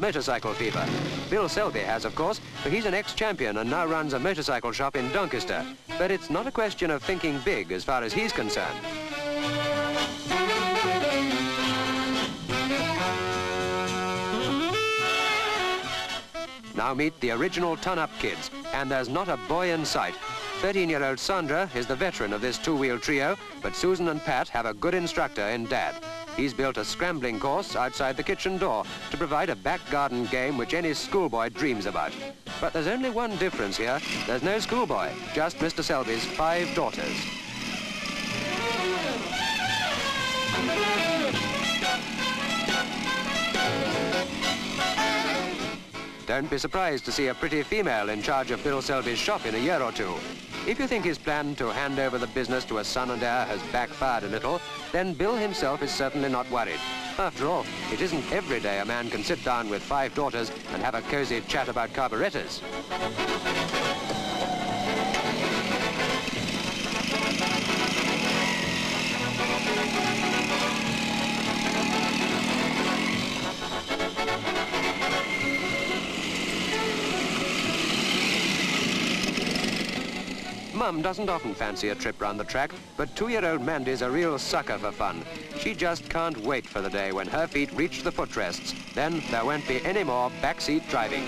Motorcycle fever. Bill Selby has, of course, for he's an ex-champion and now runs a motorcycle shop in Doncaster. But it's not a question of thinking big as far as he's concerned. Now meet the original ton-up kids, and there's not a boy in sight. 13-year-old Sandra is the veteran of this two-wheel trio, but Susan and Pat have a good instructor in Dad. He's built a scrambling course outside the kitchen door to provide a back garden game which any schoolboy dreams about. But there's only one difference here. There's no schoolboy, just Mr. Selby's 5 daughters. Don't be surprised to see a pretty female in charge of Bill Selby's shop in a year or two. If you think his plan to hand over the business to a son and heir has backfired a little, then Bill himself is certainly not worried. After all, it isn't every day a man can sit down with 5 daughters and have a cosy chat about carburetors. Mum doesn't often fancy a trip round the track, but 2-year-old Mandy's a real sucker for fun. She just can't wait for the day when her feet reach the footrests. Then there won't be any more backseat driving.